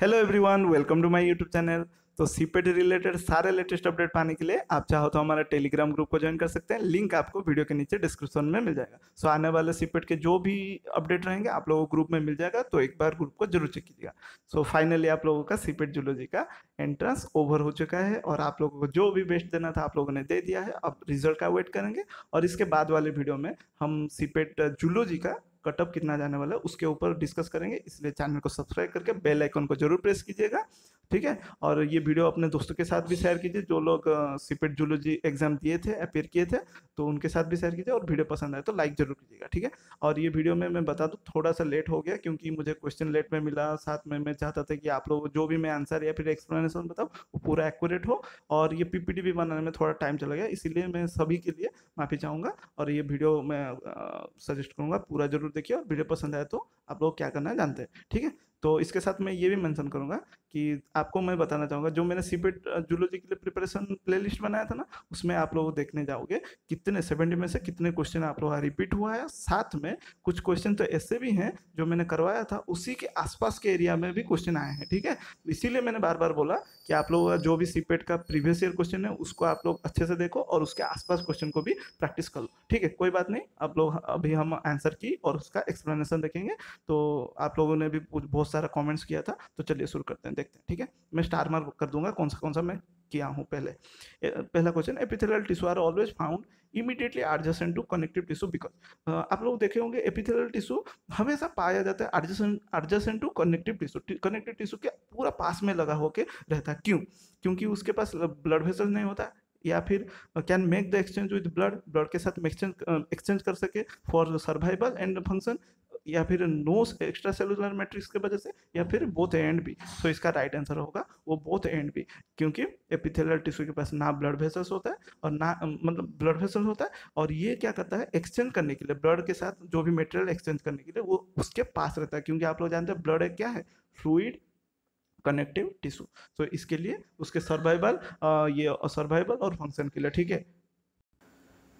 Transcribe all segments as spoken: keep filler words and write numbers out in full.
Hello everyone, welcome to my YouTube channel. तो CIPET related सारे latest update पाने के लिए आप चाहो तो हमारा टेलीग्राम ग्रुप को ज्वाइन कर सकते हैं। लिंक आपको वीडियो के नीचे डिस्क्रिप्शन में मिल जाएगा। सो आने वाले सीपेट के जो भी अपडेट रहेंगे आप लोगों को ग्रुप में मिल जाएगा, तो एक बार ग्रुप को जरूर चेक कीजिएगा। सो फाइनली आप लोगों का सीपेट जूलॉजी का एंट्रेंस ओवर हो चुका है और आप लोगों को जो भी बेस्ट देना था आप लोगों ने दे दिया है। अब रिजल्ट का वेट करेंगे और इसके बाद वाले वीडियो में हम सीपेट जूलॉजी का कटअप कितना जाने वाला है उसके ऊपर डिस्कस करेंगे। इसलिए चैनल को सब्सक्राइब करके बेल आइकन को जरूर प्रेस कीजिएगा, ठीक है। और ये वीडियो अपने दोस्तों के साथ भी शेयर कीजिए, जो लोग सीपेट जूलॉजी एग्जाम दिए थे, अपेयर किए थे, तो उनके साथ भी शेयर कीजिए। और वीडियो पसंद आए तो लाइक जरूर कीजिएगा, ठीक है। और ये वीडियो में मैं बता दूँ, थोड़ा सा लेट हो गया क्योंकि मुझे क्वेश्चन लेट में मिला। साथ में मैं चाहता था कि आप लोग जो भी मैं आंसर या फिर एक्सप्लेनेशन बताऊँ वो पूरा एक्यूरेट हो, और ये पीपीटी भी बनाने में थोड़ा टाइम चला गया। इसीलिए मैं सभी के लिए माफ़ी चाहूँगा और ये वीडियो मैं सजेस्ट करूँगा पूरा जरूर देखिए। और वीडियो पसंद आए तो आप लोग क्या करना है जानते हैं, ठीक है। तो इसके साथ मैं ये भी मेंशन करूंगा कि आपको मैं बताना चाहूँगा, जो मैंने सीपेट जूलॉजी के लिए प्रिपरेशन प्लेलिस्ट बनाया था ना, उसमें आप लोग देखने जाओगे कितने सेवेंटी में से कितने क्वेश्चन आप लोगों का रिपीट हुआ है। साथ में कुछ क्वेश्चन तो ऐसे भी हैं जो मैंने करवाया था, उसी के आसपास के एरिया में भी क्वेश्चन आए हैं, ठीक है। इसीलिए मैंने बार बार बोला कि आप लोगों का जो भी सीपेट का प्रीवियस ईयर क्वेश्चन है उसको आप लोग अच्छे से देखो और उसके आसपास क्वेश्चन को भी प्रैक्टिस कर लो, ठीक है। कोई बात नहीं, आप लोग अभी हम आंसर की और उसका एक्सप्लेनेशन देखेंगे। तो आप लोगों ने भी बहुत सारा कमेंट्स किया था, तो चलिए शुरू करते हैं, देखते हैं, ठीक है। मैं स्टार मार्क कर दूंगा कौन सा कौन सा मैं किया हूं। पहले पहला question, epithelial tissue are always found immediately adjacent to connective tissue because. आप लोग देखे होंगे एपिथेलियल टिश्यू हमेशा पाया जाता है adjacent adjacent to connective tissue, connective tissue के पूरा पास में लगा होकर रहता है। क्यों? क्योंकि उसके पास ब्लड वेसल नहीं होता, या फिर can make the exchange with blood, blood के साथ एक्सचेंज एक्सचेंज कर सके फॉर सर्वाइवल एंड फंक्शन, या फिर नो एक्स्ट्रा सेलुलर मैट्रिक्स के वजह से, या फिर बोथ एंड बी। तो इसका राइट आंसर होगा वो बोथ एंड बी, क्योंकि एपिथेलियल टिश्यू के पास ना ब्लड वेसल्स होता है और ना मतलब ब्लड वेसल्स होता है, और ये क्या करता है एक्सचेंज करने के लिए ब्लड के साथ जो भी मटेरियल एक्सचेंज करने के लिए वो उसके पास रहता है। क्योंकि आप लोग जानते हैं ब्लड क्या है, फ्लूइड कनेक्टिव टिश्यू। तो इसके लिए उसके सर्वाइवल ये सर्वाइवल और फंक्शन के लिए, ठीक है।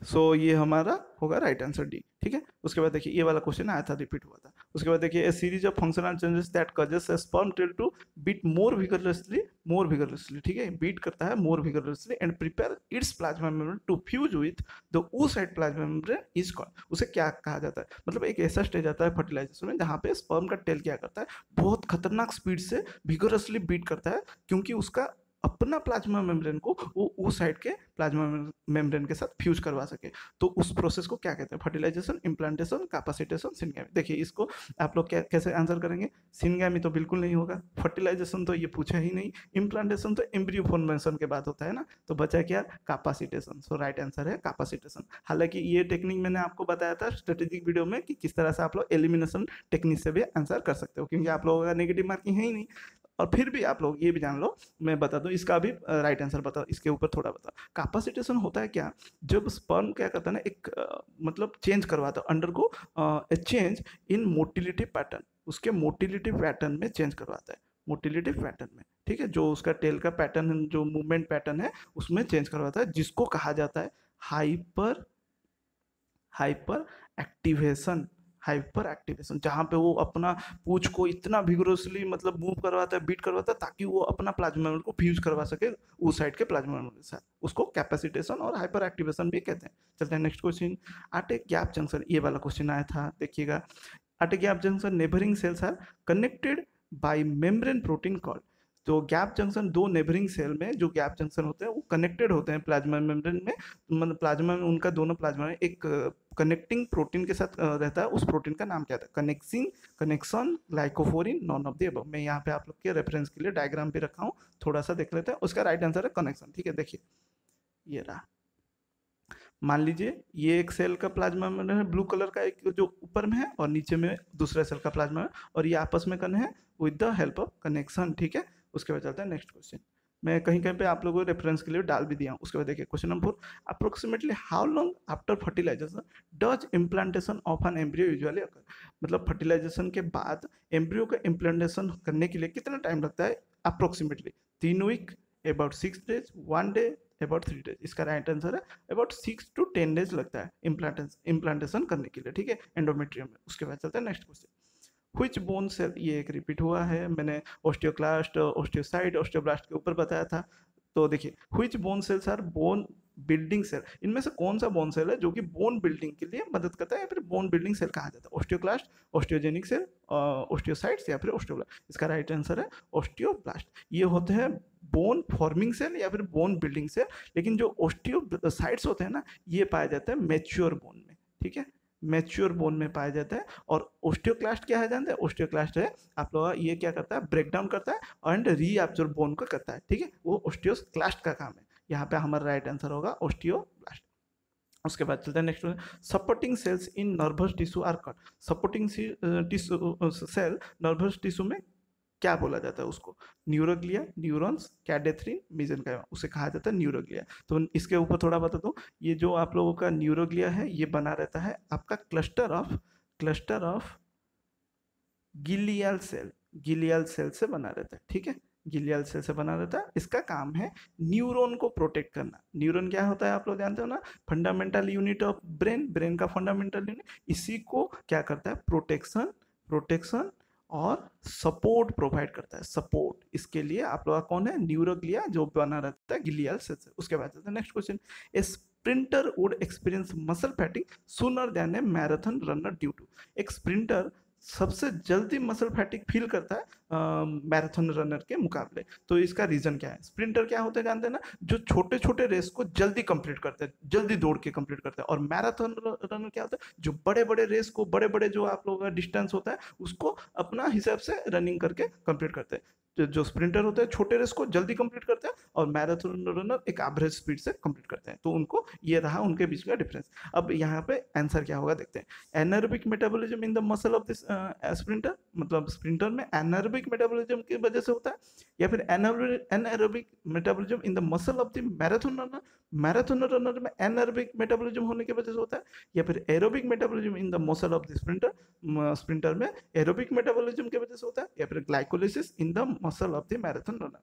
सो so, ये हमारा होगा राइट आंसर डी, ठीक है। उसके बाद देखिए ये वाला क्वेश्चन आया था, रिपीट हुआ था। उसके बाद देखिए a series of functional changes that causes a sperm cell to beat more vigorously more vigorously ठीक है, बीट करता है more vigorously and prepare its plasma membrane to fuse with the oocyte plasma membrane is called. उसे क्या कहा जाता है, मतलब एक ऐसा स्टेज आता है फर्टिलाइजेशन में जहाँ पे स्पर्म का टेल क्या करता है बहुत खतरनाक स्पीड से विगरसली बीट करता है, क्योंकि उसका अपना प्लाज्मा मेम्ब्रेन को वो उस साइड के प्लाज्मा मेम्ब्रेन के साथ फ्यूज करवा सके। तो उस प्रोसेस को क्या कहते हैं, फर्टिलाइजेशन, इम्प्लांटेशन, कैपेसिटेशन, सिनगैमी। देखिए इसको आप लोग कैसे आंसर करेंगे, सिनगैमी तो बिल्कुल नहीं होगा, फर्टिलाइजेशन तो ये पूछा ही नहीं, इम्प्लांटेशन तो एम्ब्रियो फॉर्मेशन के बाद होता है ना, तो बचा क्या, कैपेसिटेशन। सो राइट आंसर है कैपेसिटेशन। हालांकि ये टेक्निक मैंने आपको बताया था स्ट्रेटेजिक वीडियो में कि किस तरह से आप लोग एलिमिनेशन टेक्निक से भी आंसर कर सकते हो, क्योंकि आप लोगों का नेगेटिव मार्किंग है ही नहीं। और फिर भी आप लोग ये भी जान लो, मैं बता दूं इसका भी राइट आंसर बताओ, इसके ऊपर थोड़ा बताओ। कैपेसिटेशन होता है क्या, जब स्पर्म क्या करता है ना एक आ, मतलब चेंज करवाता है, undergo a change in motility pattern, उसके मोटिलिटी पैटर्न में चेंज करवाता है, मोटिलिटी पैटर्न में, ठीक है। जो उसका टेल का पैटर्न जो मूवमेंट पैटर्न है उसमें चेंज करवाता है, जिसको कहा जाता है hyper hyper activation hyper activation, जहाँ पे वो अपना पूछ को इतना विगोरसली मतलब मूव करवाता है, बीट करवाता है, ताकि वो अपना प्लाज्मा मेम्ब्रेन को फ्यूज करवा सके उस साइड के प्लाज्मा मेम्ब्रेन के साथ। उसको कैपेसिटेशन और हाइपर एक्टिवेशन भी कहते हैं। चलते हैं next question, at a gap junction, ये वाला क्वेश्चन आया था, देखिएगा। At a gap junction neighbouring cells are connected by membrane protein called. तो गैप जंक्शन, दो नेबरिंग सेल में जो गैप जंक्शन होते हैं वो कनेक्टेड होते हैं प्लाज्मा मेम्ब्रेन में, मतलब प्लाज्मा में उनका दोनों प्लाज्मा में एक कनेक्टिंग प्रोटीन के साथ रहता है। उस प्रोटीन का नाम क्या था, connexin, connection, glycophorin, none of the above. मैं यहाँ पे आप लोग के रेफरेंस के लिए डायग्राम पे रखा हूँ, थोड़ा सा देख लेते हैं। उसका राइट आंसर है कनेक्शन, ठीक है। देखिए ये रहा, मान लीजिए ये एक सेल का प्लाज्मा मेम्ब्रेन है, ब्लू कलर का एक जो ऊपर में है और नीचे में दूसरा सेल का प्लाज्मा है, और ये आपस में कने है with the help of connection, ठीक है। उसके बाद चलता है नेक्स्ट क्वेश्चन, मैं कहीं कहीं पे आप लोगों को रेफरेंस के लिए डाल भी दिया हूँ। उसके बाद देखिए question number four, approximately how long after fertilisation does implantation of an embryo usually occur. मतलब फर्टिलाइजेशन के बाद एम्ब्रियो का इम्प्लांटेशन करने के लिए कितना टाइम लगता है अप्रोक्सीमेटली, तीन week, about six days, one day, about three days. इसका राइट आंसर है about six to ten days लगता है इम्प्लांटेशन करने के लिए, ठीक है, एंडोमेट्रियम में। उसके बाद चलता है नेक्स्ट क्वेश्चन, व्हिच बोन से ये एक रिपीट हुआ है, मैंने ऑस्टियोक्लास्ट ऑस्टियोसाइट ऑस्टियोब्लास्ट के ऊपर बताया था। तो देखिए which bone cells are bone building cell, इनमें से कौन सा बोन सेल है जो कि बोन बिल्डिंग के लिए मदद करता है या फिर बोन बिल्डिंग सेल कहा जाता है, ऑस्टियोक्लास्ट ऑस्टियोजेनिक सेल ऑस्टियोसाइट्स या फिर ऑस्टियोब्लास्ट। इसका राइट आंसर है ऑस्टियोब्लास्ट। ये होते हैं बोन फॉर्मिंग सेल या फिर बोन बिल्डिंग सेल, लेकिन जो ऑस्टियोसाइट्स होते हैं ना ये पाया जाता है मैच्योर बोन में, ठीक है, मैच्योर बोन में पाया जाता है। और ऑस्टियोक्लास्ट क्या है जानते हैं, ऑस्टियोक्लास्ट है आप लोग ये क्या करता है ब्रेकडाउन करता है एंड रीअब्सॉर्ब बोन को करता है, ठीक है, वो ऑस्टियोक्लास्ट का काम है। यहाँ पे हमारा राइट आंसर होगा ऑस्टियोब्लास्ट। उसके बाद चलते हैं next, supporting cells in nervous tissue are called, supporting tissue cell nervous tissue में क्या बोला जाता है उसको, न्यूरोग्लिया, न्यूरॉन्स, कैडेथ्रिन, मेसेन्काइमा, उसे कहा जाता है न्यूरोग्लिया। तो इसके ऊपर थोड़ा बता दूँ, ये जो आप लोगों का न्यूरोग्लिया है ये बना रहता है आपका cluster of cluster of glial cell, glial cell से बना रहता है, ठीक है, गिलियल सेल से बना रहता है। इसका काम है न्यूरॉन को प्रोटेक्ट करना। न्यूरॉन क्या होता है आप लोग जानते हो ना, fundamental unit of brain, brain का फंडामेंटल यूनिट, इसी को क्या करता है प्रोटेक्शन प्रोटेक्शन और सपोर्ट प्रोवाइड करता है, सपोर्ट। इसके लिए आप लोग कौन है, न्यूरोग्लिया जो बना रहता है गिलियल सेल से। उसके बाद next question, a sprinter would experience muscle fatigue sooner than a marathon runner due to, एक स्प्रिंटर सबसे जल्दी मसल फैटिक फील करता है मैराथन रनर के मुकाबले। तो इसका रीज़न क्या है, स्प्रिंटर क्या होते हैं जानते हैं ना, जो छोटे छोटे रेस को जल्दी कंप्लीट करते हैं, जल्दी दौड़ के कंप्लीट करते हैं। और मैराथन रनर क्या होता है, जो बड़े बड़े रेस को, बड़े बड़े जो आप लोगों का डिस्टेंस होता है उसको अपना हिसाब से रनिंग करके कंप्लीट करते हैं। जो, जो स्प्रिंटर होते हैं छोटे रेस को जल्दी कंप्लीट करते हैं और मैराथन रनर एक एवरेज स्पीड से कंप्लीट करते हैं। तो उनको ये रहा उनके बीच का डिफरेंस। अब यहाँ पे आंसर क्या होगा देखते हैं, anaerobic metabolism in the muscle of this sprinter, मतलब स्प्रिंटर में एनारोबिक मेटाबॉलिज्म की वजह से होता है या फिर anaerobic metabolism in the muscle of the marathon runner, marathon runner में एनारोबिक मेटाबॉलिज्म होने की वजह से होता है, या फिर aerobic metabolism in the muscle of the sprinter, sprinter में एरोबिक मेटाबॉलिज्म की वजह से होता है, या फिर glycolysis in the muscle of the marathon runner.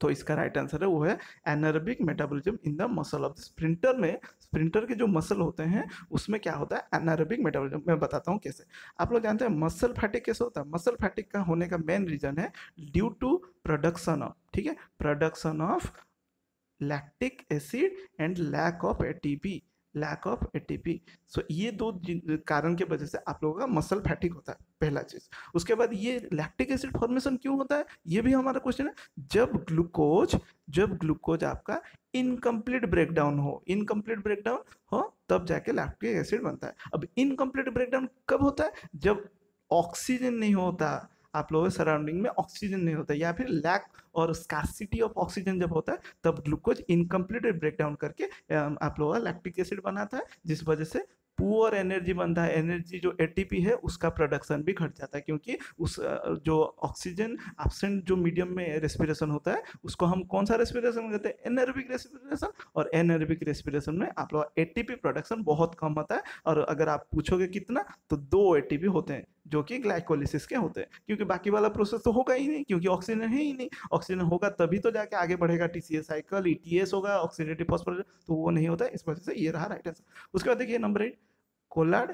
तो इसका राइट आंसर है वो है anaerobic metabolism in the muscle of sprinter. में स्प्रिंटर के जो मसल होते हैं उसमें क्या होता है एनारोबिक मेटाबॉलिज्म, मैं बताता हूँ कैसे। आप लोग जानते हैं मसल फैटिक कैसे होता है, मसल फैटिक का होने का मेन रीजन है ड्यू टू प्रोडक्शन ऑफ, ठीक है, production of lactic acid and lack of ATP, lack of ATP. So ये दो कारण के वजह से आप लोगों का मसल फैटिक होता है, पहला चीज। उसके बाद ये लैक्टिक एसिड फॉर्मेशन क्यों होता है ये भी हमारा क्वेश्चन है। जब ग्लूकोज जब ग्लूकोज आपका इनकम्प्लीट ब्रेकडाउन हो इनकम्प्लीट ब्रेकडाउन हो तब जाके लैक्टिक एसिड बनता है। अब इनकम्प्लीट ब्रेकडाउन कब होता है, जब ऑक्सीजन नहीं होता, आप लोगों के सराउंडिंग में ऑक्सीजन नहीं होता या फिर लैक और स्कार्सिटी ऑफ ऑक्सीजन जब होता है तब ग्लूकोज इनकम्प्लीट ब्रेकडाउन करके आप लोगों का लैक्टिक एसिड बनाता है, जिस वजह से पुअर एनर्जी बनता है। एनर्जी जो एटीपी है उसका प्रोडक्शन भी घट जाता है, क्योंकि उस जो ऑक्सीजन एब्सेंट जो मीडियम में रेस्पिरेशन होता है उसको हम कौन सा रेस्पिरेशन कहते हैं, एनर्बिक रेस्पिरेशन। और एनर्बिक रेस्पिरेशन में आप लोग एटीपी प्रोडक्शन बहुत कम होता है, और अगर आप पूछोगे कितना तो दो एटीपी होते हैं जो कि ग्लाइकोलिसिस के होते हैं, क्योंकि बाकी वाला प्रोसेस तो होगा ही नहीं, क्योंकि ऑक्सीजन है ही नहीं। ऑक्सीजन होगा तभी तो जाके आगे बढ़ेगा टीसीएस साइकिल, ईटीएस होगा, ऑक्सीडेटिव फॉस्फोराइलेशन, तो वो नहीं होता है, इस वजह से ये रहा राइट आंसर। उसके बाद देखिए नंबर एट, कोलाड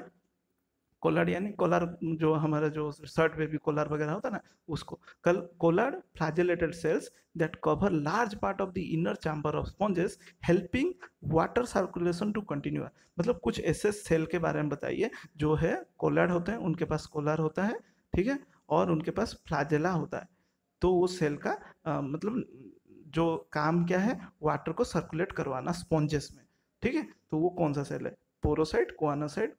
कोलाड यानी कोलार, जो हमारा जो शर्ट पे भी कोलार वगैरह होता है ना उसको, called collared flagellated cells that cover large part of the inner chamber of sponges helping water circulation to continue. मतलब कुछ ऐसे सेल के बारे में बताइए जो है कोलाड होते हैं, उनके पास कोलार होता है, ठीक है, और उनके पास फ्लैजेला होता है। तो वो सेल का आ, मतलब जो काम क्या है, वाटर को सर्कुलेट करवाना स्पॉन्जेस में, ठीक है। तो वो कौन सा सेल है, पोरोसाइट, कोआनासाइट,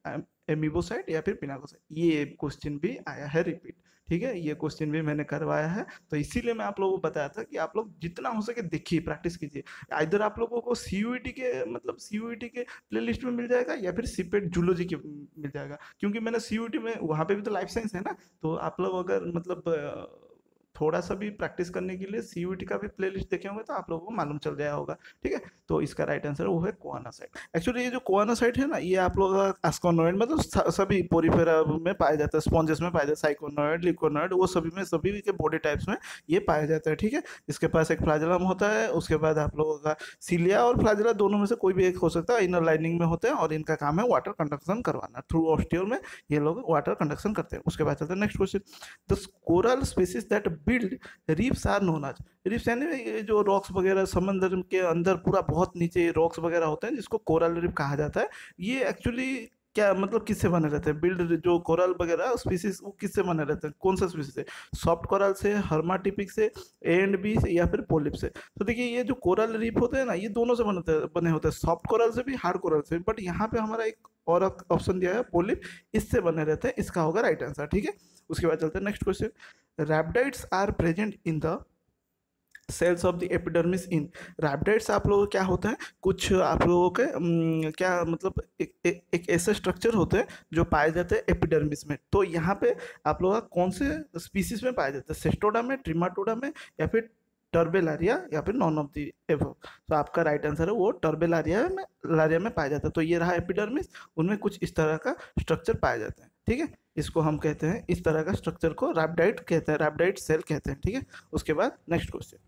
एमिबोसाइट या फिर पिनाकोसाइट। ये क्वेश्चन भी आया है रिपीट, ठीक है, ये क्वेश्चन भी मैंने करवाया है। तो इसीलिए मैं आप लोगों को बताया था कि आप लोग जितना हो सके देखिए, प्रैक्टिस कीजिए। इधर आप लोगों को सी यू ई टी के मतलब सी यू ई टी के प्लेलिस्ट में मिल जाएगा या फिर सीपेट जूलॉजी के मिल जाएगा, क्योंकि मैंने सी यू ई टी में वहाँ पे भी तो लाइफ साइंस है ना, तो आप लोग अगर मतलब थोड़ा सा भी प्रैक्टिस करने के लिए सीयूईटी का भी प्लेलिस्ट देखे होंगे तो आप लोगों को मालूम चल जाया होगा। ठीक है, तो इसका राइट आंसर वो है कोआना साइट। एक्चुअली ये जो कोआना साइट है ना, ये आप लोग एस्कोनोइड मतलब सभी पोरीफेरा में पाया जाता है, स्पॉन्जेस में पाया जाता है, साइकोनोइड, लिकोनोइड, वो सभी में सभी के बॉडी टाइप्स में ये पाया जाता है। ठीक है, इसके पास एक फ्लैजेलम होता है, उसके बाद आप लोगों का सीलिया और फ्लैजेला दोनों में से कोई भी एक हो सकता है, इनर लाइनिंग में होते हैं और इनका काम है वाटर कंडक्शन करवाना। थ्रू ऑस्टियोल में ये लोग वाटर कंडक्शन करते हैं। उसके बाद चलते हैं next question, the coral species that build reefs are known as. Reefs यानी जो रॉक्स वगैरह समंदर के अंदर पूरा बहुत नीचे रॉक्स वगैरह होते हैं जिसको कोरल रीफ कहा जाता है। ये एक्चुअली क्या मतलब किससे बने रहते हैं, बिल्ड जो कोरल वगैरह स्पीसीज वो किससे बने रहते हैं, कौन सा स्पीसीज है, सॉफ्ट कोरल से, हर्माटिपिक से, ए एंड बी से या फिर पोलिप से। तो देखिए ये जो कोरल रीफ होते हैं ना ये दोनों से बनते बने होते हैं, सॉफ्ट कोरल से भी, हार्ड कोरल से भी। बट यहाँ पे हमारा एक और ऑप्शन दिया है पोलिप, इससे बने रहते हैं, इसका होगा राइट आंसर। ठीक है, उसके बाद चलते हैं next question, rhabdites are present in the cells of the epidermis in. Rhabdites आप लोगों क्या होता है, कुछ आप लोगों के न, क्या मतलब एक एक ऐसे स्ट्रक्चर होते हैं जो पाए जाते हैं एपिडर्मिस में। तो यहाँ पे आप लोगों का कौन से स्पीसीज में पाया जाता है, सेस्टोडा में, ट्रिमाटोडा में या फिर टर्बेलारिया या फिर नॉन ऑफ दी एबव। तो आपका राइट आंसर है वो टर्बेलारिया में लारिया में पाया जाता है। तो ये रहा एपिडर्मिस, उनमें कुछ इस तरह का स्ट्रक्चर पाया जाता है। ठीक है, इसको हम कहते हैं, इस तरह का स्ट्रक्चर को रैप्टाइड कहते हैं, रैप्टाइड सेल कहते हैं। ठीक है, उसके बाद नेक्स्ट क्वेश्चन,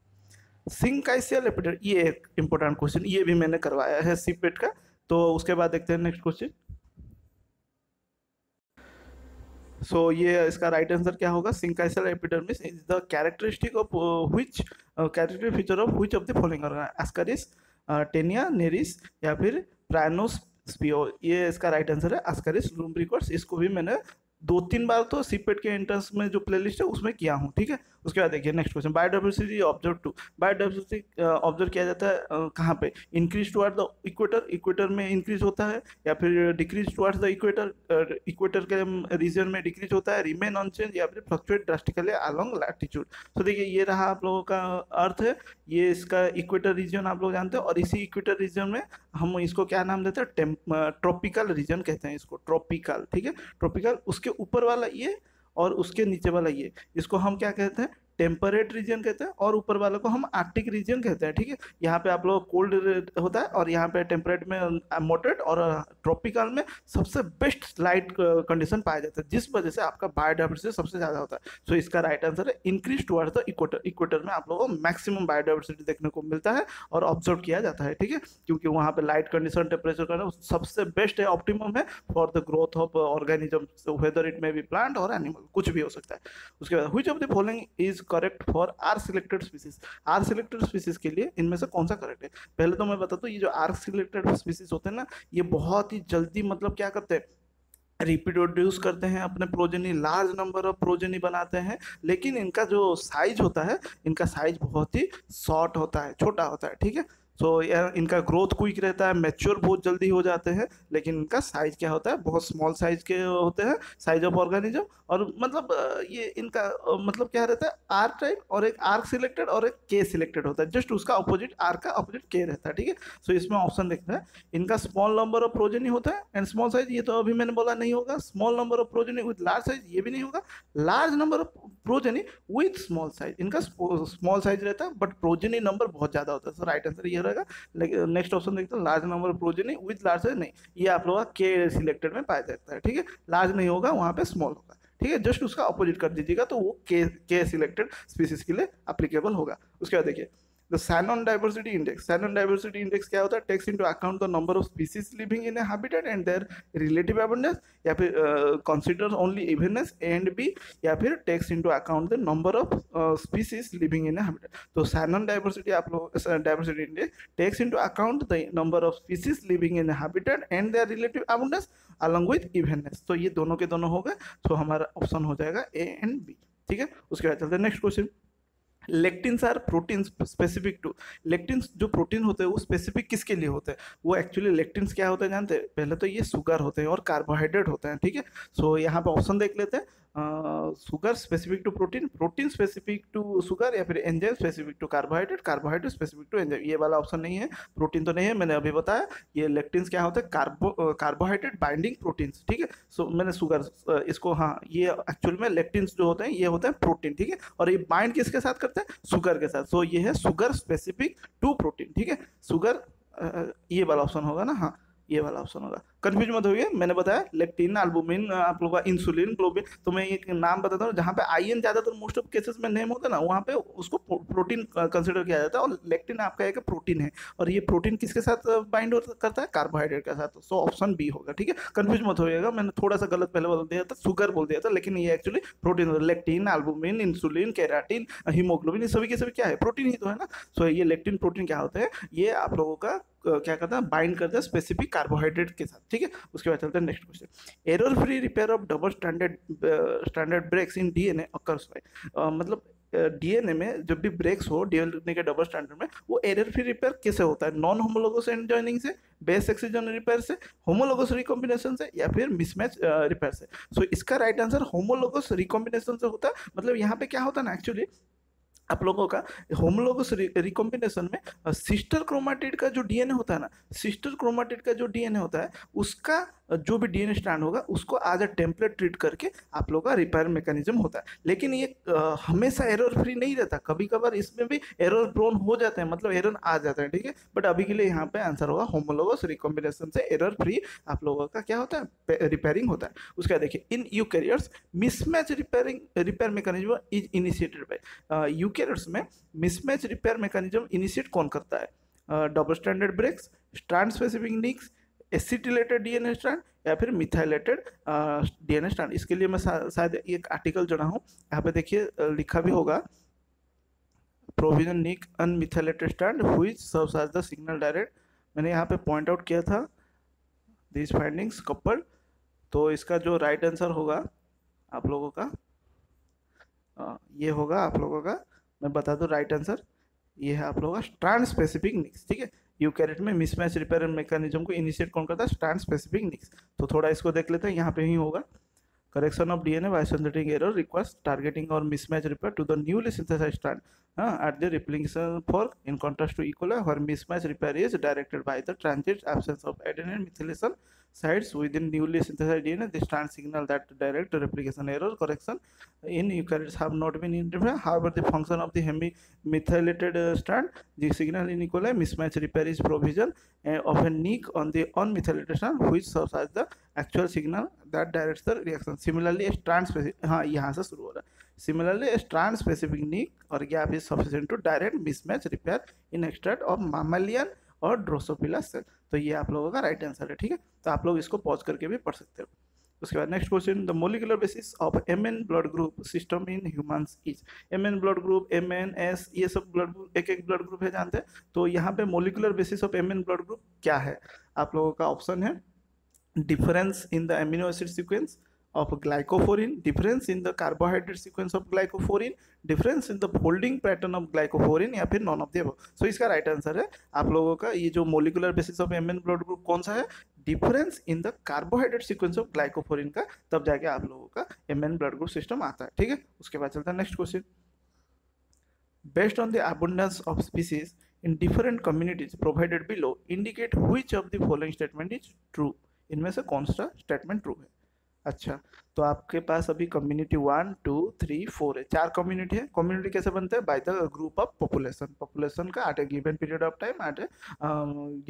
सिंकाइसियल एपिडर्मिस, ये एक इंपॉर्टेंट क्वेश्चन, ये भी मैंने करवाया है सीपेट का। तो उसके बाद देखते हैं नेक्स्ट क्वेश्चन। सो so, ये इसका राइट आंसर क्या होगा, syncytial epidermis is the characteristic of which characteristic feature of which of the following organ, Ascaris, Taenia, Nereis या फिर प्राइनोस्पियो। ये इसका राइट आंसर है एस्करिस लुम्ब्रिकोर्स। इसको भी मैंने दो तीन बार तो सीपेट के एंट्रेंस में जो प्लेलिस्ट है उसमें किया हूँ। ठीक है, उसके बाद देखिए next question, biodiversity observe to. Biodiversity observe किया जाता है uh, कहाँ पे, increase toward the equator, equator में इंक्रीज होता है या फिर decrease towards the equator, equator के रीजन में डिक्रीज होता है, रिमेन अनचेंज या फिर फ्लक्चुएट ड्रास्टिकली अलॉन्ग लैटिट्यूड। तो देखिए ये रहा आप लोगों का अर्थ है, ये इसका इक्वेटर रीजन आप लोग जानते हैं और इसी इक्वेटर रीजन में हम इसको क्या नाम देते हैं, ट्रॉपिकल रीजन कहते हैं इसको, ट्रॉपिकल। ठीक है, ट्रॉपिकल, उसके ऊपर वाला ये और उसके नीचे वाला ये, इसको हम क्या कहते हैं, टेम्परेट रीजन कहते हैं और ऊपर वाले को हम आर्कटिक रीजन कहते हैं। ठीक है, यहाँ पे आप लोग कोल्ड होता है और यहाँ पे टेम्परेट में मॉडरेट और ट्रॉपिकल में सबसे बेस्ट लाइट कंडीशन पाया जाता है, जिस वजह से आपका बायोडाइवर्सिटी सबसे ज़्यादा होता है। सो so, इसका राइट आंसर है increase towards the equator. Equator में आप लोगों को मैक्सिमम बायोडाइवर्सिटी देखने को मिलता है और ऑब्जर्व किया जाता है। ठीक है, क्योंकि वहाँ पर लाइट कंडीशन, टेम्परेचर सबसे बेस्ट है, ऑप्टिमम है for the growth of organism, whether it may be plant और एनिमल, कुछ भी हो सकता है। उसके बाद which of the following is correct for r selected species. R selected species के लिए इनमें से कौन सा करेक्ट है। पहले तो मैं बताता हूँ, ये जो आर सिलेक्टेड स्पीसीज होते हैं ना, ये बहुत ही जल्दी मतलब क्या करते हैं, रिप्रोड्यूस करते हैं अपने progeny, large number of progeny बनाते हैं, लेकिन इनका जो साइज होता है, इनका साइज बहुत ही शॉर्ट होता है, छोटा होता है। ठीक है, सो so, इनका ग्रोथ क्विक रहता है, मैच्योर बहुत जल्दी हो जाते हैं, लेकिन इनका साइज क्या होता है, बहुत स्मॉल साइज के होते हैं, साइज ऑफ ऑर्गेनिज्म। और मतलब ये इनका मतलब क्या रहता है, आर टाइप और एक आर्क सिलेक्टेड और एक के सिलेक्टेड होता है, जस्ट उसका अपोजिट, आर का अपोजिट के रहता है। ठीक है, सो इसमें ऑप्शन देखते हैं, इनका स्मॉल नंबर ऑफ प्रोजेनी होता है एंड स्मॉल साइज, ये तो अभी मैंने बोला नहीं होगा। Small number of progeny with large size, ये भी नहीं होगा। Large number of progeny with small size, इनका स्मॉल साइज रहता है बट प्रोजेनी नंबर बहुत ज़्यादा होता है। सो राइट आंसर ये रहेगा। नेक्स्ट ऑप्शन देखते हैं, large number of progeny with large size, नहीं, ये आप लोगों का के सिलेक्टेड में पाया जाता है। ठीक है, लार्ज नहीं होगा, वहाँ पे स्मॉल होगा। ठीक है, जस्ट उसका अपोजिट कर दीजिएगा तो वो के के सिलेक्टेड स्पीसीज के लिए एप्लीकेबल होगा। उसके बाद देखिए the Shannon diversity index. Shannon diversity index क्या होता है, takes into account the number of species living in a habitat and their relative abundance, या फिर consider only evenness and B, या फिर takes into account the number of species living in a habitat. तो Shannon diversity आप लोग diversity index takes into account the number of species living in a habitat and their relative abundance along with evenness. तो ये दोनों के दोनों हो गए, तो हमारा ऑप्शन हो जाएगा ए एंड बी। ठीक है, उसके बाद चलते हैं next question, lectins are proteins specific to. Lectins जो प्रोटीन होते हैं वो स्पेसिफिक किसके लिए होते हैं, वो एक्चुअली लेक्टिन्स क्या होते हैं जानते हैं, पहले तो ये शुगर होते हैं और कार्बोहाइड्रेट होते हैं। ठीक है, सो यहाँ पे ऑप्शन देख लेते हैं, sugar specific to protein, protein specific to sugar, या फिर enzyme specific to carbohydrate, carbohydrate specific to enzyme. ये वाला ऑप्शन नहीं है, प्रोटीन तो नहीं है, मैंने अभी बताया। ये लेक्टिन्स क्या होता है, कार्बो कार्बोहाइड्रेट बाइंडिंग प्रोटीन्स, ठीक है। सो मैंने सुगर इसको, हाँ ये एक्चुअल में लेक्टिन्स जो होते हैं ये होते हैं प्रोटीन, ठीक है। और ये बाइंड किसके साथ करते हैं, सुगर के साथ। सो so, ये है सुगर स्पेसिफिक टू प्रोटीन, ठीक है। सुगर ये वाला ऑप्शन होगा ना, हाँ ये वाला ऑप्शन होगा। कंफ्यूज मत होइए, मैंने बताया लेक्टिन, एल्बुमिन, आप लोगों का इंसुलिन, ग्लोबिन। तो मैं एक नाम बताता हूँ, जहाँ पे आयन ज़्यादातर मोस्ट ऑफ केसेस में नेम होता है ना, वहाँ पे उसको प्रोटीन कंसिडर किया जाता है। और लेक्टिन आपका एक प्रोटीन है, और ये प्रोटीन किसके साथ बाइंड करता है, कार्बोहाइड्रेट के साथ। सो ऑप्शन बी होगा, ठीक है। कन्फ्यूज मत होइएगा, मैंने थोड़ा सा गलत पहले बोल दिया था, सुगर बोल दिया था, लेकिन ये एक्चुअली प्रोटीन होता है। Lectin, albumin, insulin, keratin, haemoglobin, ये सभी के सभी क्या है, प्रोटीन ही तो है ना। सो ये लेक्टिन प्रोटीन क्या होता है, ये आप लोगों का क्या करता है, बाइंड करता है स्पेसिफिक कार्बोहाइड्रेट के साथ, ठीक है। उसके बाद चलते हैं next question. Error free repair of double standard standard breaks in DNA occurs by, मतलब डीएनए में जब भी ब्रेक्स हो डीएनए के डबल स्टैंडर्ड में, वो एरर फ्री रिपेयर कैसे होता है, नॉन होमोलोगस एंड जॉइनिंग से, बेस एक्सोजन रिपेयर से, होमोलोगस रिकॉम्बिनेशन से, या फिर मिसमैच रिपेयर से। सो so, इसका राइट आंसर होमोलोगस रिकॉम्बिनेशन से होता है। मतलब यहाँ पे क्या होता है ना, एक्चुअली आप लोगों का होमोलोगस रिकॉम्बिनेशन में सिस्टर क्रोमाटिड का जो डीएनए होता है ना, सिस्टर क्रोमाटिड का जो डीएनए होता है, उसका जो भी डीएनए स्ट्रैंड होगा उसको आज अ टेम्पलेट ट्रीट करके आप लोगों का रिपेयर मैकेनिज्म होता है। लेकिन ये आ, हमेशा एरर फ्री नहीं रहता, कभी कभार इसमें भी एरर प्रोन हो जाते हैं, मतलब एरर आ जाता है, ठीक है। बट अभी के लिए यहाँ पे आंसर होगा होमोलोगस रिकॉम्बिनेशन से एरर फ्री आप लोगों का क्या होता है, रिपेयरिंग होता है। उसका देखिए, in eukaryotes mismatch repairing repair mechanism is initiated by, eukaryotes में मिसमैच रिपेयर मैकेनिज्म इनिशिएट कौन करता है, double standard breaks, strand specific nicks, acetylated DNA strand, या फिर मिथाइलेटेड डीएनए स्ट्रैंड। इसके लिए मैं शायद एक आर्टिकल जोड़ा हूँ, यहाँ पे देखिए लिखा भी होगा, provision nick unmethylated strand which serves as the signal direct, मैंने यहाँ पे पॉइंट आउट किया था दिस फाइंडिंग्स कपल। तो इसका जो राइट आंसर होगा आप लोगों का आ, ये होगा आप लोगों का, मैं बता दूँ राइट आंसर ये है आप लोगों का स्ट्रैंड स्पेसिफिक निक्स, ठीक है। यूकैरियोट में मिसमैच रिपेयर मैकेनिज्म को इनिशिएट कौन करता है, स्ट्रैंड स्पेसिफिक निक्स। तो थोड़ा इसको देख लेते हैं, यहाँ पे ही होगा, correction of DNA by synthetic error requires targeting और mismatch repair to the newly synthesized strand at the replication fork in contrast to E coli और mismatch repair is directed by the transit absence of adenine methylation sites within newly synthesized DNA the strand signal that direct replication error correction in eukaryotes have not been interfere however the function of the hemi methylated strand the signal in E coli mismatch repair is provision of a nick on the unmethylated strand which serves as the actual signal that directs the reaction. Similarly strand specific, हाँ यहाँ से शुरू हो रहा है, similarly strand specific nick और gap is sufficient to direct mismatch repair in extract of mammalian और Drosophila cell. तो ये आप लोगों का राइट आंसर है, ठीक है। तो आप लोग इसको पॉज करके भी पढ़ सकते हो। उसके बाद next question, the molecular basis of M N blood group system in humans is, M N blood group, M N S, ये सब ब्लड ग्रुप, एक एक ब्लड ग्रुप है जानते हैं। तो यहाँ पे molecular basis of M N blood group क्या है, आप लोगों का ऑप्शन है difference in the amino acid sequence of glycophorin, difference in the carbohydrate sequence of glycophorin, difference in the folding pattern of glycophorin, या फिर none of the above। So इसका right answer है आप लोगों का, ये जो molecular basis of M N blood group कौन सा है, difference in the carbohydrate sequence of glycophorin का, तब जाके आप लोगों का M N blood group system आता है, ठीक है। उसके बाद चलता है next question। Based on the abundance of species in different communities provided below, indicate which of the following statement is true। इनमें से कौन सा statement true है। अच्छा, तो आपके पास अभी community one two three four है, चार कम्युनिटी है। कम्युनिटी कैसे बनते हैं, by the group of population, population का at a given period of time at a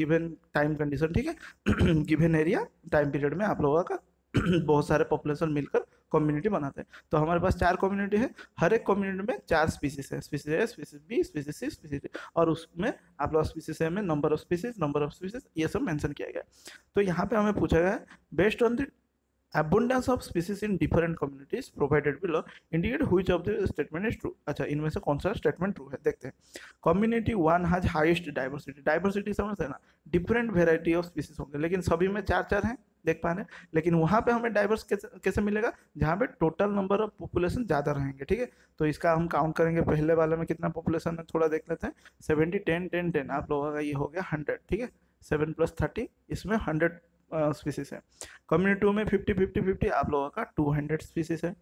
given time condition, ठीक है। गिवन एरिया टाइम पीरियड में आप लोगों का बहुत सारे पॉपुलेशन मिलकर कम्युनिटी बनाते हैं। तो हमारे पास चार कम्युनिटी है, हर एक कम्युनिटी में चार स्पीसीज है, species A, species B, species C, species D, और उसमें आप लोग स्पीसीज ए में number of species, number of species ये सब मेंशन किया गया है। तो यहाँ पे हमें पूछा गया है based on the abundance of species in different communities provided below indicate which of the statement is true। अच्छा, इनमें से कौन सा statement true है देखते हैं। community one has highest diversity, diversity समझते हैं ना, different variety of species होंगे, लेकिन सभी में चार चार हैं देख पा रहे हैं। लेकिन वहाँ पे हमें डाइवर्स कैसे कैसे मिलेगा, जहाँ पे टोटल नंबर ऑफ पॉपुलेशन ज़्यादा रहेंगे, ठीक है। तो इसका हम काउंट करेंगे, पहले वाले में कितना पॉपुलेशन है थोड़ा देख लेते हैं, सेवेंटी टेन टेन टेन आप लोगों का ये हो गया हंड्रेड, ठीक है। सेवन प्लस थर्टी इसमें हंड्रेड स्पीसीज है। कम्युनिटी टू में फिफ्टी फिफ्टी फिफ्टी आप लोगों का टू हंड्रेड स्पीसीज है।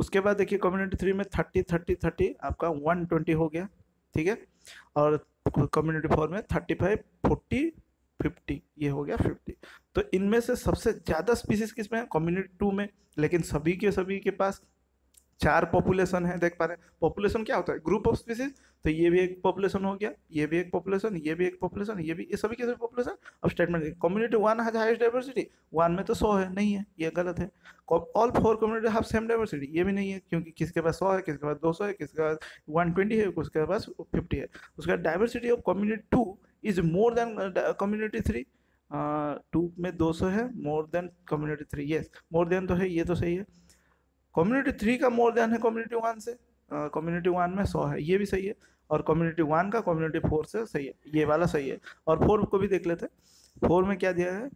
उसके बाद देखिए कम्युनिटी थ्री में थर्टी थर्टी थर्टी आपका वन ट्वेंटी हो गया, ठीक है। और कम्युनिटी फोर में थर्टी फाइव फोर्टी फिफ्टी ये हो गया फिफ्टी। तो इनमें से सबसे ज़्यादा स्पीसीज किस में है? कम्युनिटी टू में। लेकिन सभी के सभी के पास चार पॉपुलेशन है, देख पा रहे हैं। पॉपुलेशन क्या होता है? Group of species. तो ये भी एक पॉपुलेशन हो गया, ये भी एक पॉपुलेशन, ये भी एक पॉपुलेशन, ये भी, ये सभी के सभी पॉपुलेशन। अब statement community one has highest diversity, one में तो सौ है, नहीं है, ये गलत है। All four community have same diversity, ये भी नहीं है, क्योंकि किसके पास सौ है, किसके पास दो सौ है, किसके पास वन ट्वेंटी है, किसके पास फिफ्टी है। उसका diversity of community two is more than community three. Two में दो सौ है, more than community three, yes more than तो है, ये तो सही है। कम्युनिटी थ्री का मोर देन है कम्युनिटी वन से, कम्युनिटी uh, वन में सौ है, ये भी सही है। और कम्युनिटी वन का कम्युनिटी फोर से सही है, ये वाला सही है। और फोर को भी देख लेते हैं। फोर में क्या दिया है?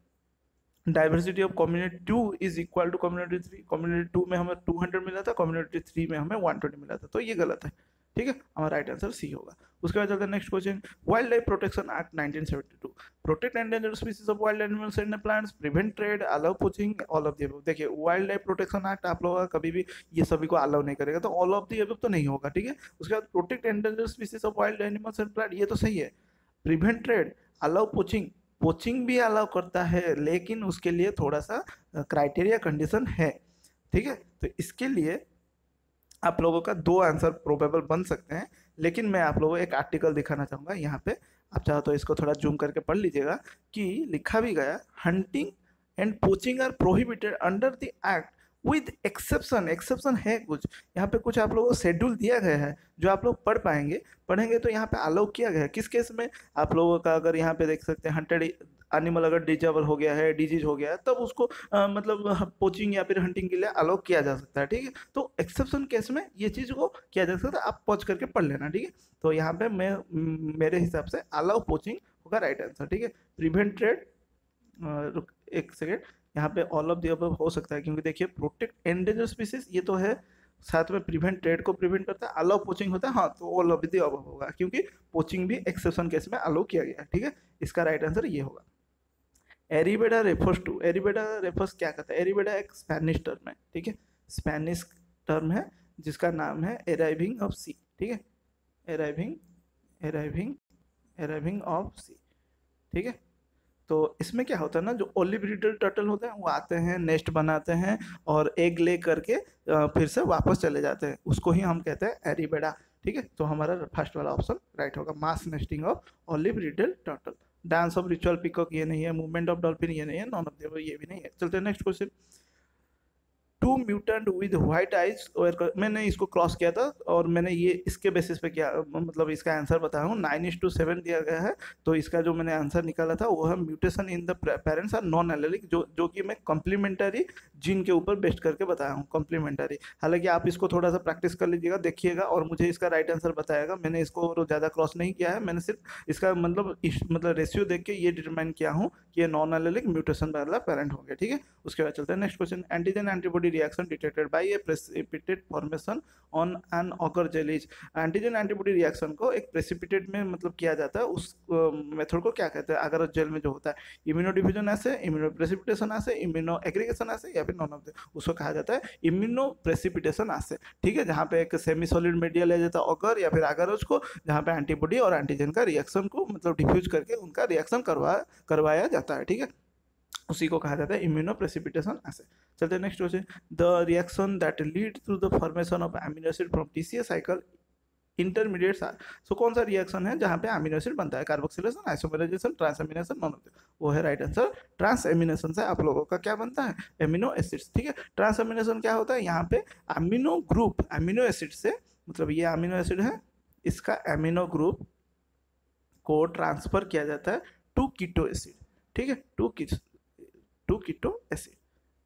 Diversity of community two is equal to community three. Community two में हमें टू हंड्रेड मिला था, कम्युनिटी थ्री में हमें वन ट्वेंटी मिला था, तो ये गलत है, ठीक है। हमारा राइट आंसर सी होगा। उसके बाद चलते हैं next question. Wild life protection act nineteen seventy two protect endangered species of wild animals and plants, prevent trade, allow poaching, all of the above. देखिए वाइल्ड लाइफ प्रोटेक्शन एक्ट आप लोगों का कभी भी ये सभी को अलाउ नहीं करेगा, तो ऑल ऑफ द अबव तो नहीं होगा, ठीक है। उसके बाद protect endangered species of wild animals and plant, ये तो सही है। Prevent trade, allow poaching, poaching भी अलाउ करता है, लेकिन उसके लिए थोड़ा सा क्राइटेरिया कंडीशन है, ठीक है। तो इसके लिए आप लोगों का दो आंसर प्रोबेबल बन सकते हैं, लेकिन मैं आप लोगों को एक आर्टिकल दिखाना चाहूँगा यहाँ पे। आप चाहो तो इसको थोड़ा जूम करके पढ़ लीजिएगा कि लिखा भी गया, hunting and poaching are prohibited under the act with exception. Exception है कुछ यहाँ पे, कुछ आप लोगों को शेड्यूल दिया गया है जो आप लोग पढ़ पाएंगे, पढ़ेंगे तो यहाँ पे अलाउ किया गया है। किस केस में आप लोगों का, अगर यहाँ पे देख सकते हैं, हंटेड एनिमल अगर डिजेबल हो गया है, डिजीज हो गया है, तब उसको आ, मतलब पोचिंग या फिर हंटिंग के लिए अलाउ किया जा सकता है, ठीक है। तो एक्सेप्शन केस में ये चीज़ को किया जा सकता है, आप पॉज करके पढ़ लेना, ठीक है। तो यहाँ पे मैं मेरे हिसाब से अलाउ पोचिंग होगा राइट आंसर, ठीक है। प्रिवेंट ट्रेड, एक सेकेंड, यहाँ पे ऑल ऑफ द अबव हो सकता है, क्योंकि देखिए प्रोटेक्ट एंडेंजर्ड स्पीसीज ये तो है, साथ में प्रिवेंट ट्रेड को प्रिवेंट करता है, अलाउ पोचिंग होता है, हाँ तो ऑल ऑफ द अबव होगा, क्योंकि पोचिंग भी एक्सेप्शन केस में अलाउ किया गया है, ठीक है। इसका राइट आंसर ये होगा। Arribada refers to, arribada refers क्या कहता है? एरिबेडा एक स्पेनिश टर्म है, ठीक है, स्पेनिश टर्म है जिसका नाम है एराइविंग ऑफ सी, ठीक है। Arriving arriving arriving of sea, ठीक है। तो इसमें क्या होता है ना, जो ओलिवरिडल टर्टल होते हैं वो आते हैं, नेस्ट बनाते हैं और एग ले करके फिर से वापस चले जाते हैं, उसको ही हम कहते हैं एरिबेडा, ठीक है। तो हमारा फर्स्ट वाला ऑप्शन राइट होगा, mass nesting of olive ridley turtle. Dance of ritual peacock ये नहीं है, मूवमेंट ऑफ डॉल्फिन ये नहीं है, नॉन ऑफ देवर ये भी नहीं है। चलते हैं next question. Two mutant with white eyes, और मैंने इसको क्रॉस किया था और मैंने ये इसके बेसिस पे किया, मतलब इसका आंसर बताया हूँ, नाइन इज टू सेवन दिया गया है। तो इसका जो मैंने आंसर निकाला था वो है mutation in the parents are non allelic, जो जो कि मैं कॉम्प्लीमेंटरी जीन के ऊपर बेस्ट करके बताया हूँ, कॉम्प्लीमेंटरी। हालांकि आप इसको थोड़ा सा प्रैक्टिस कर लीजिएगा, देखिएगा और मुझे इसका राइट आंसर बताएगा। मैंने इसको और ज़्यादा क्रॉस नहीं किया है, मैंने सिर्फ इसका मतलब इस, मतलब रेशियो देख के ये डिटरमाइन किया हूँ कि ये नॉन एलेलिक म्यूटेशन वाला पेरेंट हो गया, ठीक है। उसके बाद चलते हैं next question. Antigen antibody reaction detected by a precipitate formation on an agar gel is, antigen antibody reaction को एक precipitate में मतलब किया जाता है, उस मेथड को क्या कहते हैं? agar gel में जो होता है इम्यूनो डिफ्यूजन ऐसे, इम्यूनो प्रेसिपिटेशन ऐसे, इम्यूनो एग्रीगेशन ऐसे, या फिर नॉन ऑफ द, उसको कहा जाता है इम्यूनो प्रेसिपिटेशन ऐसे, ठीक है। जहाँ पे एक सेमी सॉलिड मीडिया ले जाता है ऑगर या फिर अगर उसको, जहाँ पे एंटीबॉडी और एंटीजन का रिएक्शन को मतलब डिफ्यूज करके उनका रिएक्शन करवा करवाया जाता है, ठीक है, उसी को कहा जाता है इम्यूनो प्रेसिपिटेशन ऐसे। चलते हैं next question. The reaction that lead to the formation of amino acid from TCA cycle intermediates are, so कौन सा रिएक्शन है जहाँ पे एमिनो एसिड बनता है? Carboxylation, isomerization, transamination, none of the, वो है राइट आंसर। ट्रांसएमिनेशन से आप लोगों का क्या बनता है? एमिनो एसिड्स, ठीक है। ट्रांसएमिनेशन क्या होता है? यहाँ पे एमिनो ग्रुप, एमिनो एसिड से मतलब ये एमिनो एसिड है, इसका एमिनो ग्रुप को ट्रांसफर किया जाता है टू कीटो एसिड, ठीक है, two keto two keto acid,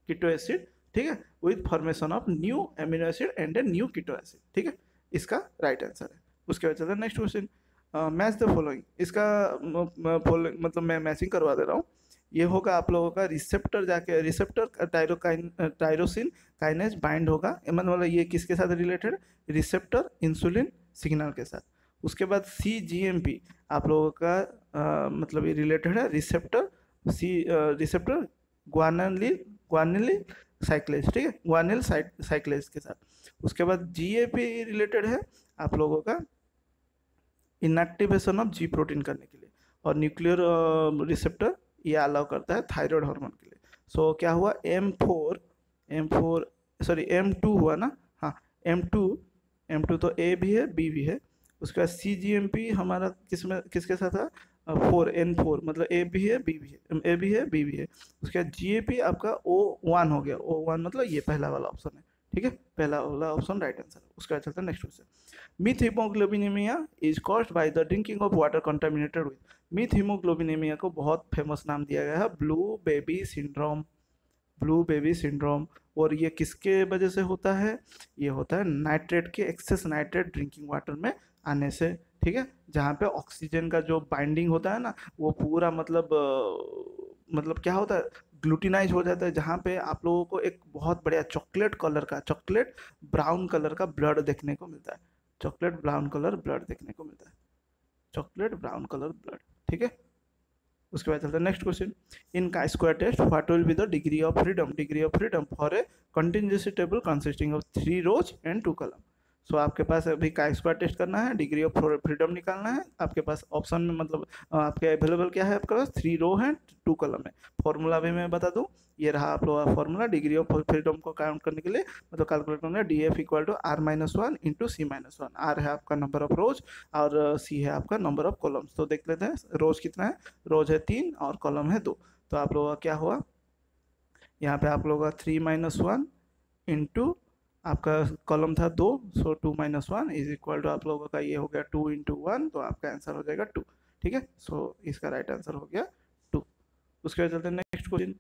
keto acid, ठीक है, with formation of new amino acid and a new keto acid, ठीक है, इसका राइट right आंसर है। उसके बाद चलते हैं next question. Match the following, इसका फॉलोइंग uh, मतलब मैं मैचिंग करवा दे रहा हूँ। ये होगा आप लोगों का रिसेप्टर, जाके रिसेप्टर टाइरोकाइन टाइरोसिन काइनेज बाइंड होगा, मतलब ये किसके साथ रिलेटेड? रिसेप्टर इंसुलिन सिग्नल के साथ। उसके बाद सी जी एम पी आप लोगों का uh, मतलब ये रिलेटेड है, रिसेप्टर सी रिसेप्टर ग्वानिलिन ग्वानिलिन साइक्लेज, ठीक है, वन एल साइक्लेज के साथ। उसके बाद जी ए पी रिलेटेड है आप लोगों का इनएक्टिवेशन ऑफ जी प्रोटीन करने के लिए, और न्यूक्लियर रिसेप्टर ये अलाउ करता है थायराइड हार्मोन के लिए। सो so, क्या हुआ M four M four sorry M two हुआ ना, हाँ एम टू एम टू तो ए भी है बी भी है। उसके बाद सी जी एम पी हमारा किस में किसके साथ था, फोर एन फोर, मतलब ए भी है बी भी है, ए भी है बी भी है। उसके बाद जी ए पी आपका ओ वन हो गया, ओ वन मतलब ये पहला वाला ऑप्शन है, ठीक है, पहला वाला ऑप्शन राइट आंसर। उसके बाद चलता है next question, methemoglobinemia is caused by the drinking of water contaminated with. Methemoglobinemia को बहुत फेमस नाम दिया गया है blue baby syndrome, blue baby syndrome. और ये किसके वजह से होता है, ये होता है नाइट्रेट के, एक्सेस नाइट्रेट ड्रिंकिंग वाटर में आने से, ठीक है, जहाँ पे ऑक्सीजन का जो बाइंडिंग होता है ना वो पूरा मतलब मतलब क्या होता है ग्लूटिनाइज हो जाता है, जहाँ पे आप लोगों को एक बहुत बढ़िया चॉकलेट कलर का, चॉकलेट ब्राउन कलर का ब्लड देखने को मिलता है, चॉकलेट ब्राउन कलर ब्लड देखने को मिलता है, चॉकलेट ब्राउन कलर ब्लड, ठीक है। उसके बाद चलता है नेक्स्ट क्वेश्चन, इन का square test what will be the degree of freedom, degree of freedom for a contingency table consisting of three rows and two column. So so, आपके पास अभी का स्क्वायर टेस्ट करना है, डिग्री ऑफ फ्रीडम निकालना है, आपके पास ऑप्शन में मतलब आपके अवेलेबल क्या है, आपके पास थ्री रो है टू कॉलम है। फॉर्मूला भी मैं बता दूं, ये रहा आप लोगों का फॉर्मूला डिग्री ऑफ फ्रीडम को काउंट करने के लिए, मतलब कैलकुलेट करना है D F equal to R minus one into C minus one. R है आपका नंबर ऑफ रोज और सी है आपका नंबर ऑफ कॉलम्स। तो देख लेते हैं रोज कितना है, रोज है तीन और कॉलम है दो। तो आप लोगों का क्या हुआ, यहाँ पे आप लोगों का थ्री माइनस वन इंटू आपका कॉलम था दो, so two minus one is equal to आप लोगों का ये हो गया टू इंटू वन, तो आपका आंसर हो जाएगा टू, ठीक है। सो इसका राइट आंसर हो गया टू। उसके बाद चलते हैं next question,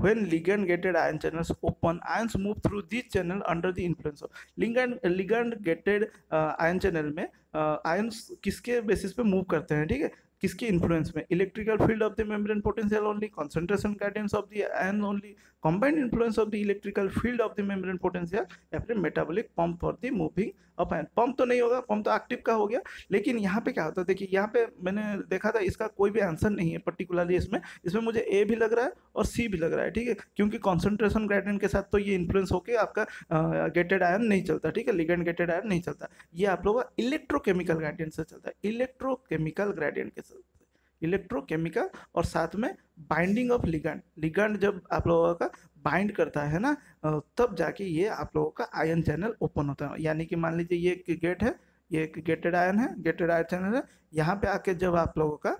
when ligand gated ion channels open ions move through this channel under the influence of. Ligand ligand gated ion channel में आयंस किसके बेसिस पे मूव करते हैं, ठीक है, किसके इन्फ्लुएंस में, electrical field of the membrane potential only, concentration guidance of the ion only, combined influence of the electrical field of the membrane potential, या फिर metabolic pump for the moving up ion. Pump तो नहीं होगा, pump तो active का हो गया, लेकिन यहाँ पे क्या होता है, देखिए यहाँ पे मैंने देखा था इसका कोई भी आंसर नहीं है पर्टिकुलरली इसमें, इसमें मुझे ए भी लग रहा है और सी भी लग रहा है, ठीक है, क्योंकि कॉन्सेंट्रेशन ग्रेडियंट के साथ तो ये इन्फ्लुएंस होकर आपका गेटेड आयन नहीं चलता, ठीक है, लिगैंड गेटेड आयन नहीं चलता, ये आप लोगों का इलेक्ट्रोकेमिकल ग्रेडियंट से चलता है, इलेक्ट्रोकेमिकल ग्रेडियंट के साथ, इलेक्ट्रोकेमिकल और साथ में बाइंडिंग ऑफ लिगैंड। लिगैंड जब आप लोगों का बाइंड करता है ना तब जाके ये आप लोगों का आयन चैनल ओपन होता है, यानी कि मान लीजिए ये एक गेट है, ये एक गेटेड आयन है, गेटेड आयन चैनल है, यहाँ पे आके जब आप लोगों का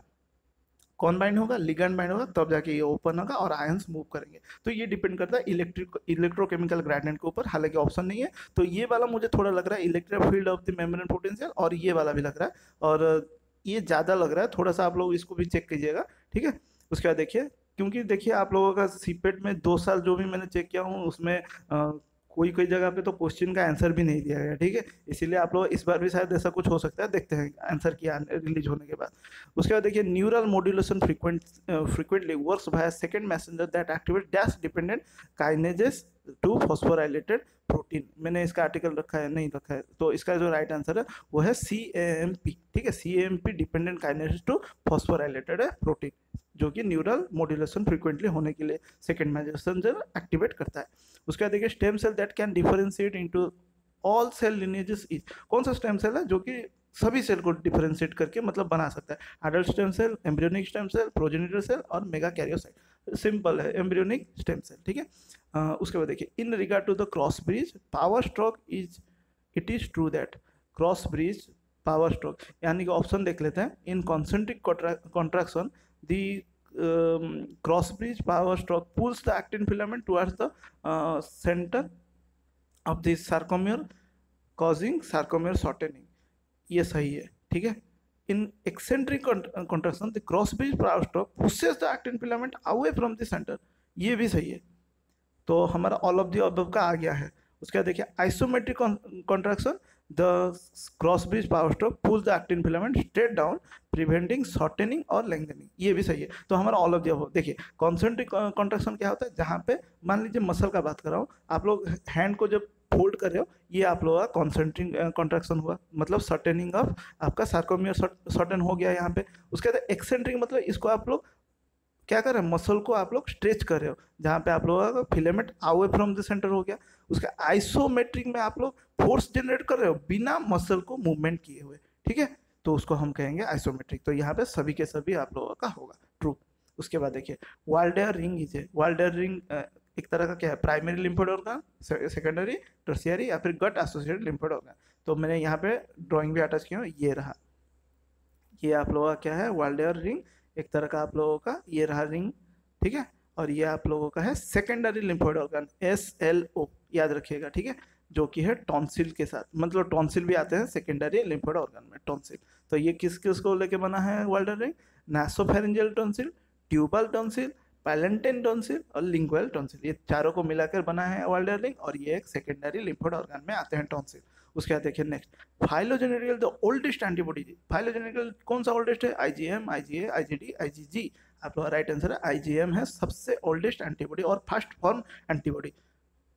कौन बाइंड होगा, लिगैंड बाइंड होगा, तब जाके ये ओपन होगा और आयंस मूव करेंगे। तो ये डिपेंड करता है इलेक्ट्रिक इलेक्ट्रोकेमिकल ग्रेडियंट के ऊपर, हालांकि ऑप्शन नहीं है, तो ये वाला मुझे थोड़ा लग रहा है electric field of the membrane potential, और ये वाला भी लग रहा है और ये ज़्यादा लग रहा है, थोड़ा सा आप लोग इसको भी चेक कीजिएगा, ठीक है। उसके बाद देखिए, क्योंकि देखिए आप लोगों का सीपेट में दो साल जो भी मैंने चेक किया हूँ उसमें आ, कोई कोई जगह पे तो क्वेश्चन का आंसर भी नहीं दिया गया, ठीक है, इसीलिए आप लोग इस बार भी शायद ऐसा कुछ हो सकता है, देखते हैं आंसर किया रिलीज होने के बाद। उसके बाद देखिए, neural modulation frequent frequently works by second messenger that activate dash dependent kinases to phosphorylated protein. मैंने इसका आर्टिकल रखा है, नहीं रखा है, तो इसका जो राइट आंसर है वो है सी ए एम पी, ठीक है, C A M P dependent kinases to phosphorylated protein, जो कि न्यूरल मॉड्यूलेशन फ्रीक्वेंटली होने के लिए सेकेंड मैसेंजर एक्टिवेट करता है। उसके बाद देखिए, stem cell that can differentiate into all cell lineages is. कौन सा स्टेम सेल है जो कि सभी सेल को डिफरेंशिएट करके मतलब बना सकता है, adult stem cell, embryonic stem cell, progenitor cell और मेगा कैरियोसाइट। सिंपल है, एम्ब्रियोनिक स्टेम सेल, ठीक है। उसके बाद देखिए, in regard to the cross bridge power stroke is it is true that, cross bridge power stroke, यानी कि option देख लेते हैं, in concentric contraction the um, cross bridge power stroke pulls the actin filament towards the uh, center of the sarcomere causing sarcomere shortening, ये सही है, ठीक है। in eccentric contraction the cross bridge power stroke pushes the actin filament away from the center, ये भी सही है, तो हमारा all of the above का आ गया है। उसके बाद देखिए, isometric contraction the cross bridge power stroke pulls the actin filament straight down preventing shortening और लेंथनिंग, ये भी सही है, तो हमारा ऑल ऑफ द अबव। देखिए, कॉन्सेंट्रिक कॉन्ट्रैक्शन क्या होता है, जहाँ पे मान लीजिए मसल का बात कर रहा हूँ, आप लोग हैंड को जब फोल्ड कर रहे हो, ये आप लोगों का कॉन्सेंट्रिक कॉन्ट्रैक्शन हुआ, मतलब शॉर्टेनिंग ऑफ आपका सार्कोमियर शॉर्टन हो गया यहाँ पे। उसके बाद एक्सेंट्रिक मतलब इसको आप लोग क्या कर रहे हो, मसल को आप लोग स्ट्रेच कर रहे हो, जहाँ पे आप लोगों का filament away from the centre हो गया, उसका आइसोमेट्रिक में आप लोग फोर्स जनरेट कर रहे हो बिना मसल को मूवमेंट किए हुए, ठीक है, तो उसको हम कहेंगे आइसोमेट्रिक। तो यहाँ पे सभी के सभी आप लोगों का होगा ट्रू। उसके बाद देखिए वाल्डेयर रिंग इज है, वाल्डेयर रिंग एक तरह का क्या है, primary lymphoid organ, secondary, tertiary या फिर गट एसोसिएटेड लिम्फोइड ऑर्गन। तो मैंने यहाँ पे ड्राइंग भी अटैच किया, ये रहा, ये आप लोगों का क्या है वाल्डेयर रिंग, एक तरह का आप लोगों का ये रहा रिंग, ठीक है, और ये आप लोगों का है secondary lymphoid organ, S L O याद रखिएगा, ठीक है, जो कि है टॉन्सिल के साथ, मतलब टॉन्सिल भी आते हैं सेकेंडरी लिम्फोइड ऑर्गन में, टॉन्सिल। तो ये किस किस को लेके बना है Waldeyer ring, nasopharyngeal tonsil, tubal tonsil, palatine tonsil और लिंगुअल टॉन्सिल, ये चारों को मिलाकर बना है वाल्डेयर रिंग, और ये एक सेकेंडरी लिम्फोइड ऑर्गन में आते हैं टॉन्सिल। उसके बाद देखिए next phylogenetically, the oldest antibody, phylogenetically कौन सा ओल्डेस्ट है, आईजीएम, आईजीए, आईजीडी, आईजीजी, आप लोग राइट आंसर है आईजीएम है सबसे ओल्डेस्ट एंटीबॉडी और first form antibody.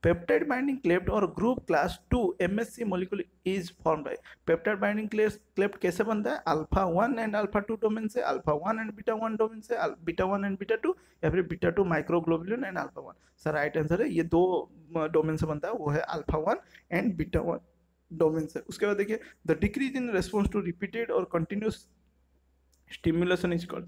Peptide binding cleft और group class two MSC molecule is form by, peptide binding cleft कैसे बनता है, alpha one and alpha two domain से, alpha one and beta one domain से, beta one and beta two या फिर beta two microglobulin and alpha one. Sir right answer है ये दो डोमेन से बनता है, वो है alpha one and beta one domain से। उसके बाद देखिए the decrease in response to repeated और कंटिन्यूस स्टिमुलेशन इज कॉल्ड,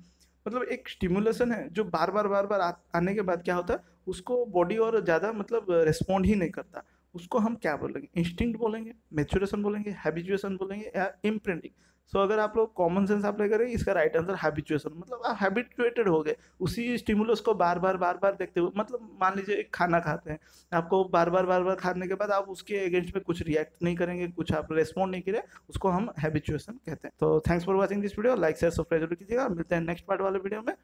मतलब एक स्टिमुलेशन है जो बार बार बार बार आने के बाद क्या होता है, उसको बॉडी और ज़्यादा मतलब रेस्पॉन्ड ही नहीं करता, उसको हम क्या बोलेंगे, इंस्टिंक्ट बोलेंगे, मैच्योरेशन बोलेंगे, हैबिचुएशन बोलेंगे या इम्प्रिंटिंग। सो अगर आप लोग कॉमन सेंस आप ले करें, इसका राइट आंसर हैबिचुएशन, मतलब आप हैबिचुएटेड हो गए उसी स्टिमुलस को बार बार बार बार देखते हुए, मतलब मान लीजिए एक खाना खाते हैं, आपको बार बार बार बार खाने के बाद आप उसके अगेंस्ट में कुछ रिएक्ट नहीं करेंगे, कुछ आप रेस्पॉन्ड नहीं करें, उसको हम हैबिचुएशन कहते हैं। तो thanks for watching this video, like share subscribe जरूर कीजिएगा, मिलते हैं नेक्स्ट पार्ट वाले वीडियो में।